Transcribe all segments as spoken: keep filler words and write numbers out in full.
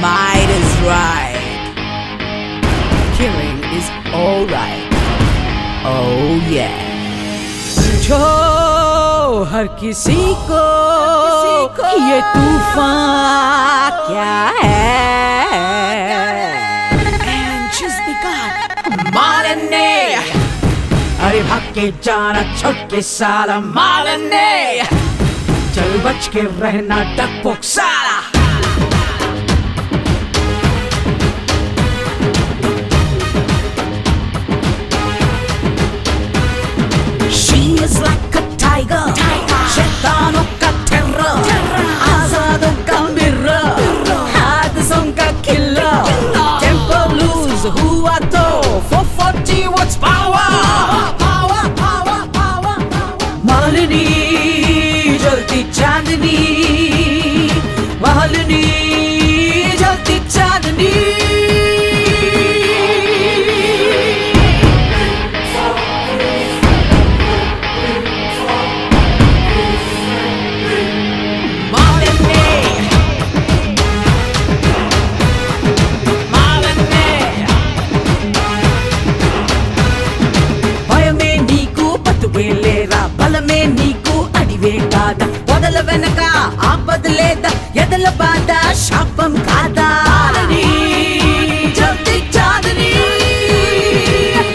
might is right. Killing is alright. Oh yeah. जो हर किसी को ये तूफान क्या है? And she's begun. मारने अरे भाग के जाना छोड़ के साला मारने चल बच के रहना डकपोक साला వెనక ఆపద లేదా ఎదల బాధ శాపం కాదా జల్ది చాదని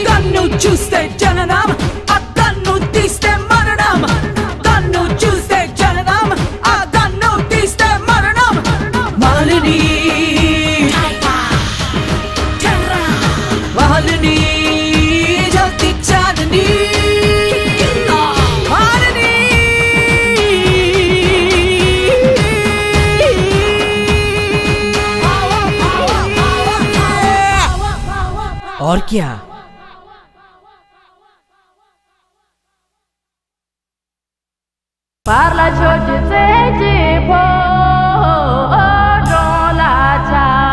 తన్ను చూస్తే జననం ఆ తన్ను తీస్తే మరణం తన్ను చూస్తే జననం ఆ తన్ను తీస్తే మరణం మాలిని మాలిని జల్ది చాదని और क्या parla Giorgio se ti posso la sai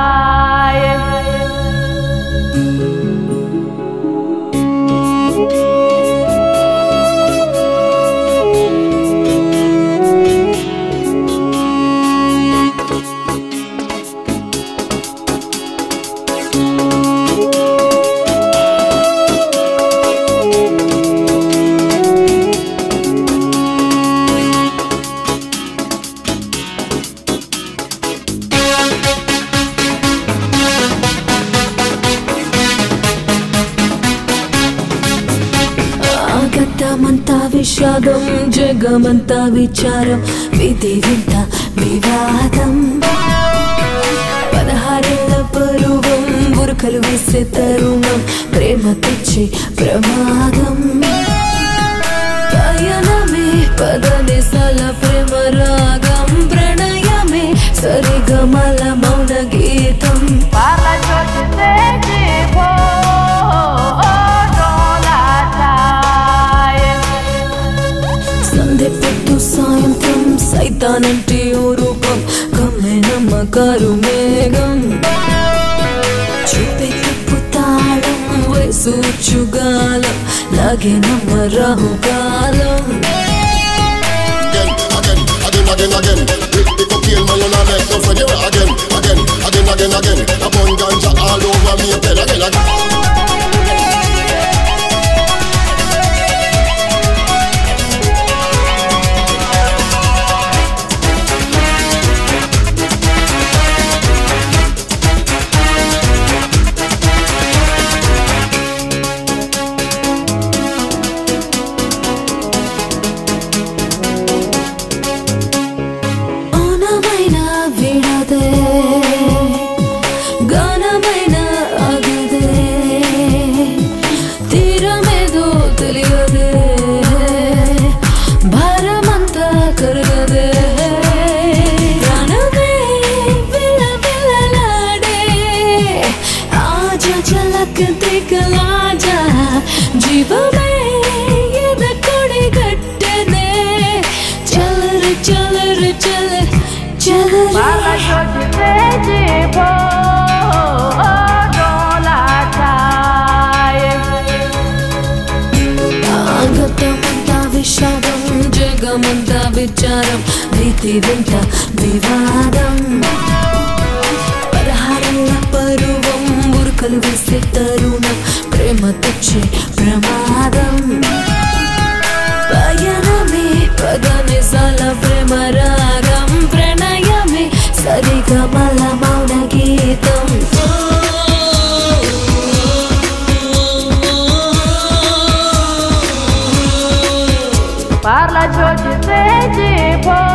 விஷாதம் ஜெகமந்தா விசாரம் விதி விண்ட விவாதம் పదహారేళ్ల పరువం ఉరుకలు వేసే తరుణం ప్రేమ తెచ్చి ప్రమాదం గాయనమే పదనిసల ప్రేమ రాగం ప్రణయమే సరిగమల మౌన గీతం சைத்தானட்டி ரூபம் கம்மை நம்ம கருமேகம் புத்தாடம் வயசுகாலம் லகே நம்ம ராகுகாலம் జగమంతా విచారం విధి వింట వివాదం பருவம் ஒரு கல்வீசி தருணம் பிரேம துச்சி பிரமாதம் பயணமே பதனி சால பிரேம ராகம் பிரணயமே சரிக மல மௌன கீதம் parla ciò che vedi poi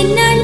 என்ன